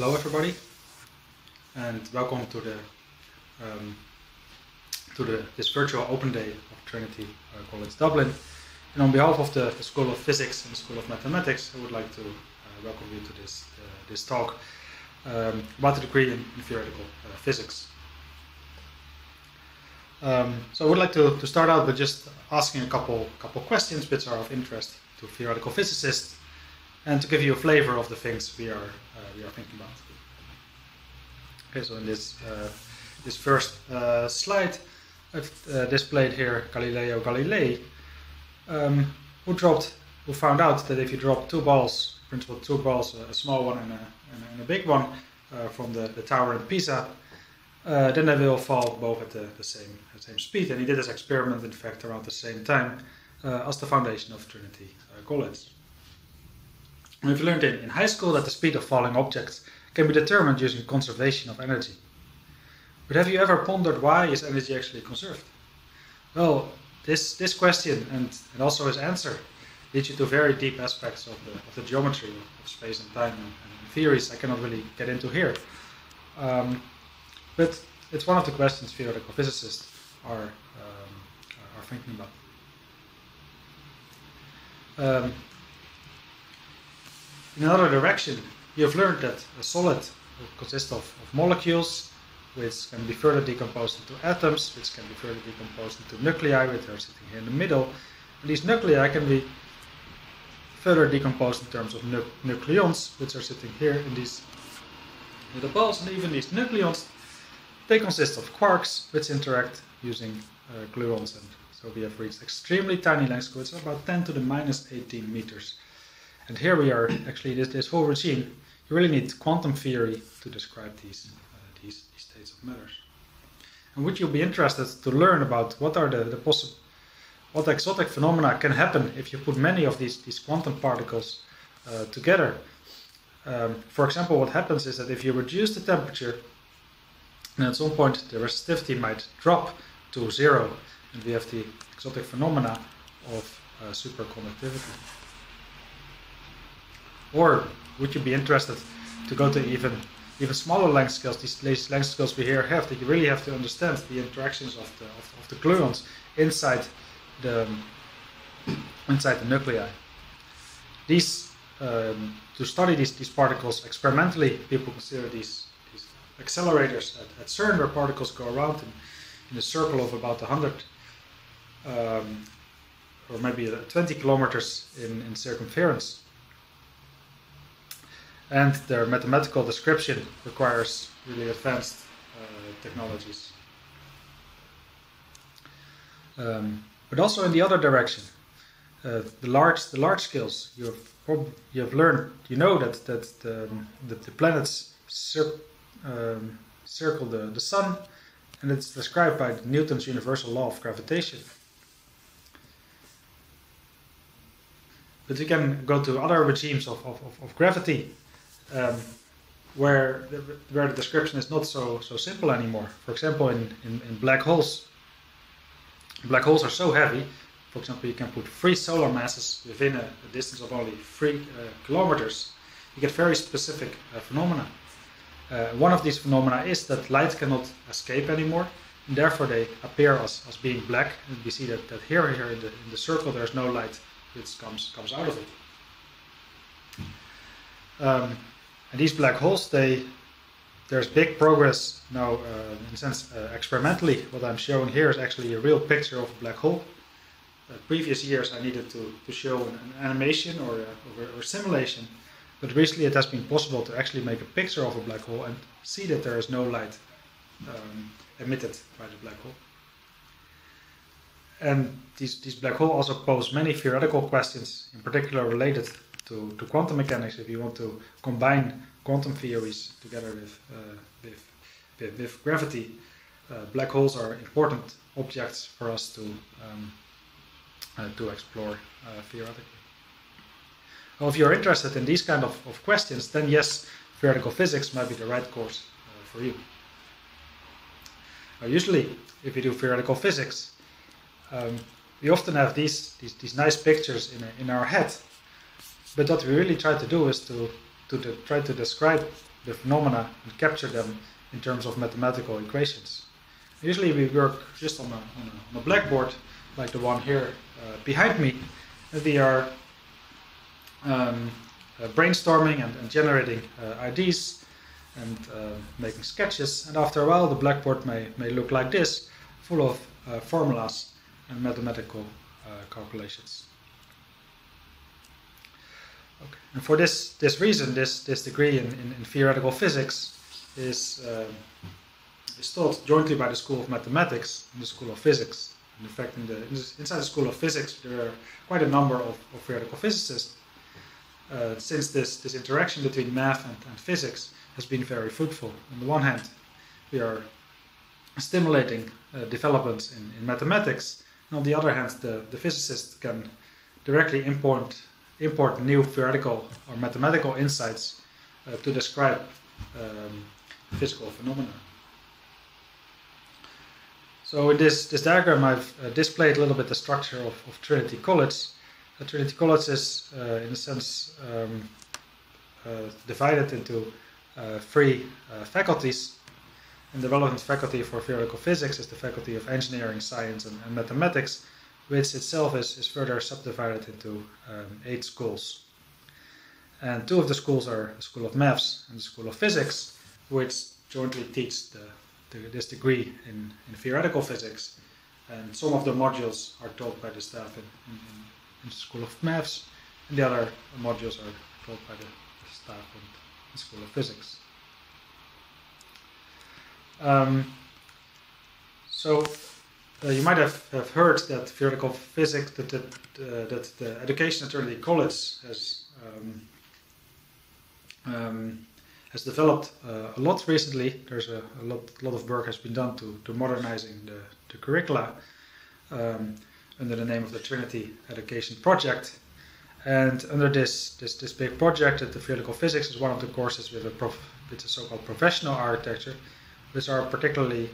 Hello everybody, and welcome to this virtual open day of Trinity College Dublin. And on behalf of the School of Physics and the School of Mathematics, I would like to welcome you to this talk about the degree in theoretical physics. So I would like to start out by just asking a couple questions which are of interest to theoretical physicists, and to give you a flavor of the things we are thinking about. Okay, so in this first slide, I've displayed here Galileo Galilei, who found out that if you drop two balls, a small one and a big one, from the tower in Pisa, then they will fall both at the same speed. And he did this experiment, in fact, around the same time as the foundation of Trinity College. We've learned in high school that the speed of falling objects can be determined using conservation of energy. But have you ever pondered why is energy actually conserved? Well, this question and also his answer leads you to very deep aspects of the geometry of space and time and theories I cannot really get into here. But it's one of the questions theoretical physicists are thinking about. In another direction, you have learned that a solid consists of molecules, which can be further decomposed into atoms, which can be further decomposed into nuclei, which are sitting here in the middle. And these nuclei can be further decomposed in terms of nucleons, which are sitting here in these little balls. And even these nucleons, they consist of quarks, which interact using gluons. And so we have reached extremely tiny lengths, which are about 10⁻¹⁸ meters. And here we are, actually, this whole regime, you really need quantum theory to describe these states of matters. And would you be interested to learn about what are what exotic phenomena can happen if you put many of these quantum particles together? For example, what happens is that if you reduce the temperature, and at some point the resistivity might drop to zero, and we have the exotic phenomena of superconductivity. Or would you be interested to go to even smaller length scales, these length scales we here have, that you really have to understand the interactions of the gluons inside the nuclei. To study these particles experimentally, people consider these accelerators at CERN, where particles go around in a circle of about 100 or maybe 20 kilometers in circumference. And their mathematical description requires really advanced technologies. But also in the other direction, the large scales, you have learned, you know that the planets circle the sun, and it's described by Newton's universal law of gravitation. But you can go to other regimes of gravity, where the description is not so simple anymore. For example, in black holes. Black holes are so heavy, for example, you can put 3 solar masses within a distance of only 3 kilometers. You get very specific phenomena. One of these phenomena is that light cannot escape anymore, and therefore they appear as being black. And we see that here in the circle there's no light which comes out of it. And these black holes, there's big progress now, in a sense, experimentally. What I'm showing here is actually a real picture of a black hole. Previous years I needed to show an animation or simulation, but recently it has been possible to actually make a picture of a black hole and see that there is no light emitted by the black hole. And these black holes also pose many theoretical questions, in particular related to quantum mechanics, if you want to combine quantum theories together with gravity. Black holes are important objects for us to explore theoretically. Well, if you're interested in these kind of questions, then yes, theoretical physics might be the right course for you. Now, usually, if you do theoretical physics, we often have these nice pictures in our head, but what we really try to do is to try to describe the phenomena and capture them in terms of mathematical equations. Usually we work just on a blackboard, like the one here behind me. We are brainstorming and generating ideas and making sketches. And after a while, the blackboard may look like this, full of formulas and mathematical calculations. Okay. And for this reason, this degree in theoretical physics is taught jointly by the School of Mathematics and the School of Physics. And in fact, inside the School of Physics, there are quite a number of theoretical physicists. Since this interaction between math and physics has been very fruitful. On the one hand, we are stimulating developments in mathematics, and on the other hand, the physicist can directly import new theoretical or mathematical insights to describe physical phenomena. So in this diagram, I've displayed a little bit the structure of Trinity College. Trinity College is, in a sense, divided into three faculties. And the relevant faculty for theoretical physics is the Faculty of Engineering, Science and Mathematics, which itself is further subdivided into 8 schools. And two of the schools are the School of Maths and the School of Physics, which jointly teach this degree in theoretical physics. And some of the modules are taught by the staff in the School of Maths, and the other modules are taught by the staff in the School of Physics. So you might have heard that theoretical physics, that the education at Trinity College has developed a lot recently. There's a lot of work has been done to modernizing the curricula, under the name of the Trinity Education Project. And under this big project, the theoretical physics is one of the courses with a so-called professional architecture, which are particularly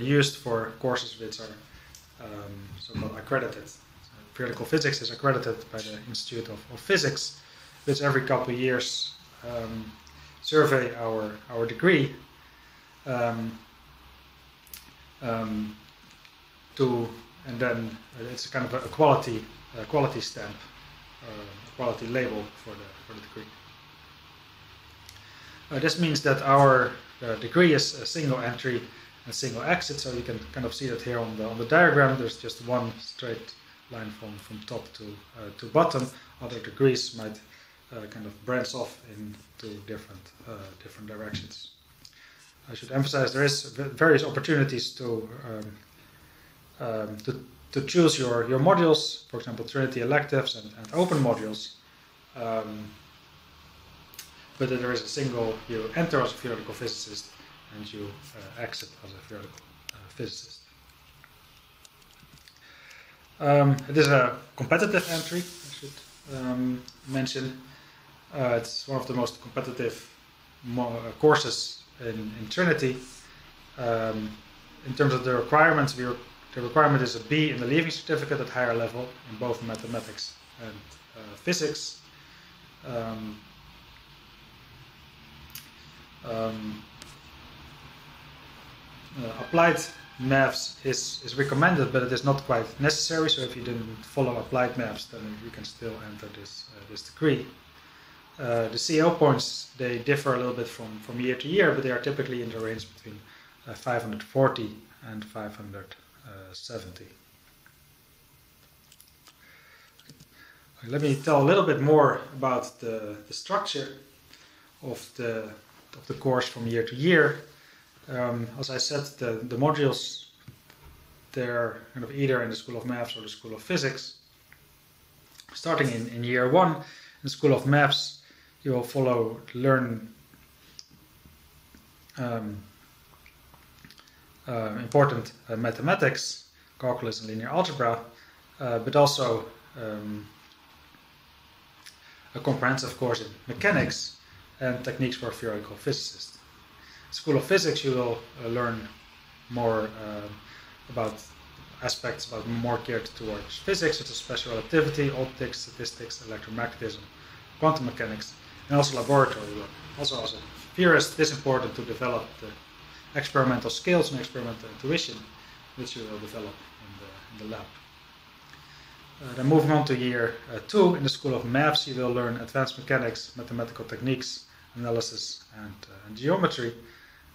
used for courses which are so-called accredited. So theoretical physics is accredited by the Institute of Physics, which every couple of years survey our degree. And then it's kind of a quality stamp, quality label for the degree. This means that our degree is a single entry and single exit, so you can kind of see that here on the diagram. There's just one straight line from top to bottom. Other degrees might kind of branch off into different directions. I should emphasize there is various opportunities to choose your modules, for example, Trinity electives and open modules. But there is a single, you enter as a theoretical physicist and you exit as a theoretical physicist. It is a competitive entry, I should mention. It's one of the most competitive courses in Trinity. In terms of the requirements, the requirement is a B in the Leaving Certificate at higher level in both mathematics and physics. Applied maths is recommended, but it is not quite necessary. So if you didn't follow applied maths, then you can still enter this degree. The CO points, they differ a little bit from year to year, but they are typically in the range between 540 and 570. Okay, let me tell a little bit more about the structure of the course from year to year. As I said, the modules, they're kind of either in the School of Maths or the School of Physics. Starting in year one, in the School of Maths, you will learn important mathematics, calculus and linear algebra, but also a comprehensive course in mechanics and techniques for theoretical physicists. School of Physics, you will learn more about aspects more geared towards physics, such as special relativity, optics, statistics, electromagnetism, quantum mechanics, and also laboratory work. Also, as a theorist, it is important to develop the experimental skills and experimental intuition, which you will develop in the lab. Then moving on to year 2, in the School of Maths, you will learn advanced mechanics, mathematical techniques, analysis, and geometry.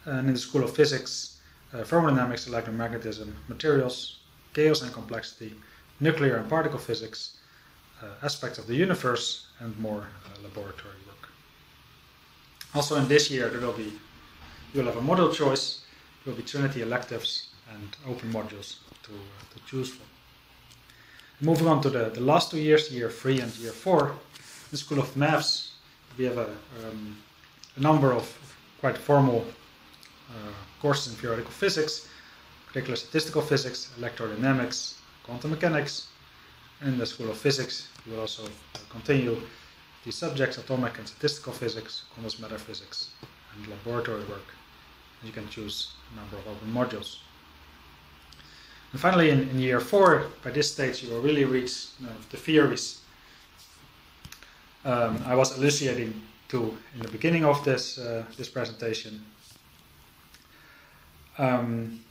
And in the School of Physics, thermodynamics, electromagnetism, materials, chaos and complexity, nuclear and particle physics, aspects of the universe, and more laboratory work. Also in this year, you'll have a module choice, there will be Trinity electives and open modules to choose from. Moving on to the last 2 years, year 3 and year 4, in the School of Maths, we have a number of quite formal courses in theoretical physics, particularly statistical physics, electrodynamics, quantum mechanics. In the School of Physics, you will also continue the subjects atomic and statistical physics, condensed matter physics, and laboratory work. And you can choose a number of open modules. And finally, in year 4, by this stage, you will really reach the theories I was elucidating to in the beginning of this presentation. In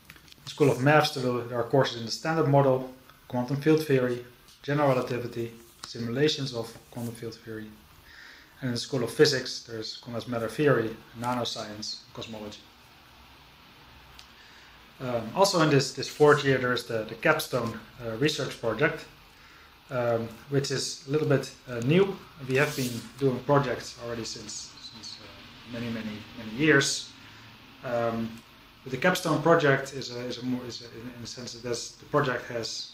the School of Maths, there are courses in the Standard Model, Quantum Field Theory, General Relativity, Simulations of Quantum Field Theory. And in the School of Physics, there is Condensed Matter Theory, Nanoscience, Cosmology. Also in this 4th year, there is the Capstone Research Project, which is a little bit new. We have been doing projects already since many years. But the Capstone Project is in the sense that the project has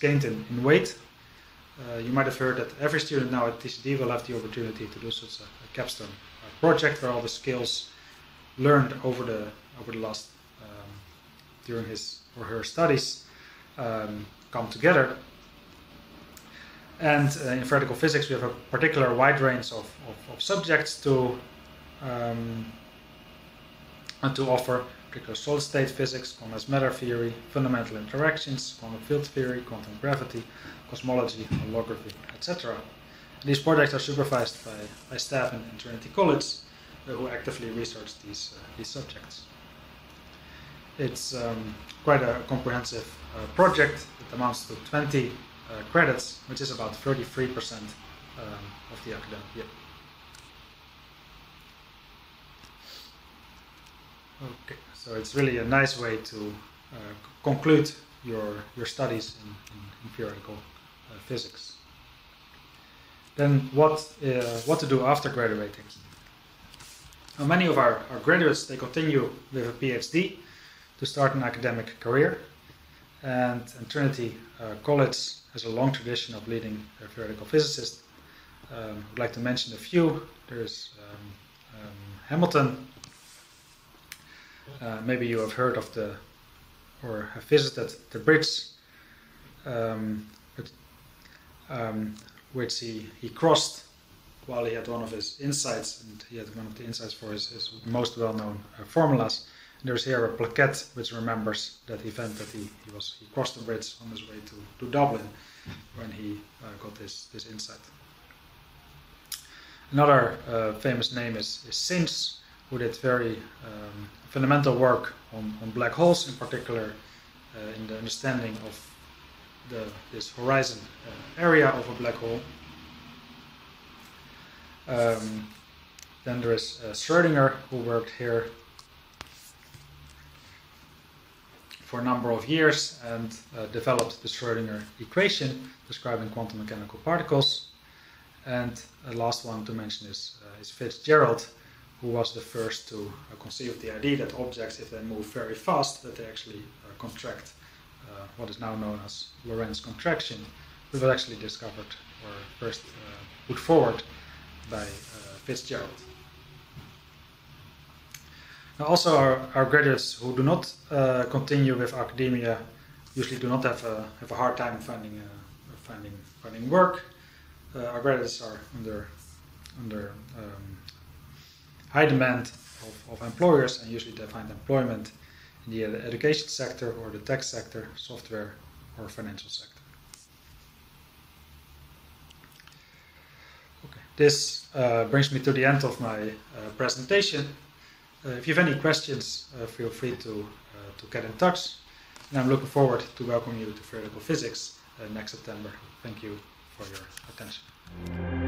gained in weight. You might have heard that every student now at TCD will have the opportunity to do such a Capstone project, where all the skills learned over the last during his or her studies come together. And in theoretical physics, we have a particular wide range of subjects to offer, particular solid-state physics, condensed matter theory, fundamental interactions, quantum field theory, quantum gravity, cosmology, holography, etc. These projects are supervised by staff in Trinity College, who actively research these subjects. It's quite a comprehensive project. It amounts to 20 credits, which is about 33% of the academic year. Okay, so it's really a nice way to conclude your studies in theoretical physics. Then what to do after graduating? Now, many of our graduates, they continue with a PhD to start an academic career, and Trinity College has a long tradition of leading theoretical physicists. I'd like to mention a few. There's Hamilton. Maybe you have heard of or have visited the bridge which he crossed while he had one of his insights, and he had one of the insights for his most well-known formulas. And there's here a plaquette which remembers that event that he crossed the bridge on his way to Dublin when he got this insight. Another famous name is Synge, who did very fundamental work on black holes, in particular in the understanding of this horizon area of a black hole. Then there is Schrödinger, who worked here for a number of years and developed the Schrödinger equation describing quantum mechanical particles. And the last one to mention is Fitzgerald, who was the first to conceive of the idea that objects, if they move very fast, that they actually contract, what is now known as Lorentz contraction, which was actually discovered or first put forward by Fitzgerald. Now, also our graduates who do not continue with academia usually do not have a hard time finding work. Our graduates are under high demand of employers, and usually they find employment in the education sector or the tech sector, software or financial sector. Okay, This brings me to the end of my presentation. If you have any questions, feel free to get in touch. And I'm looking forward to welcoming you to Theoretical Physics next September. Thank you for your attention.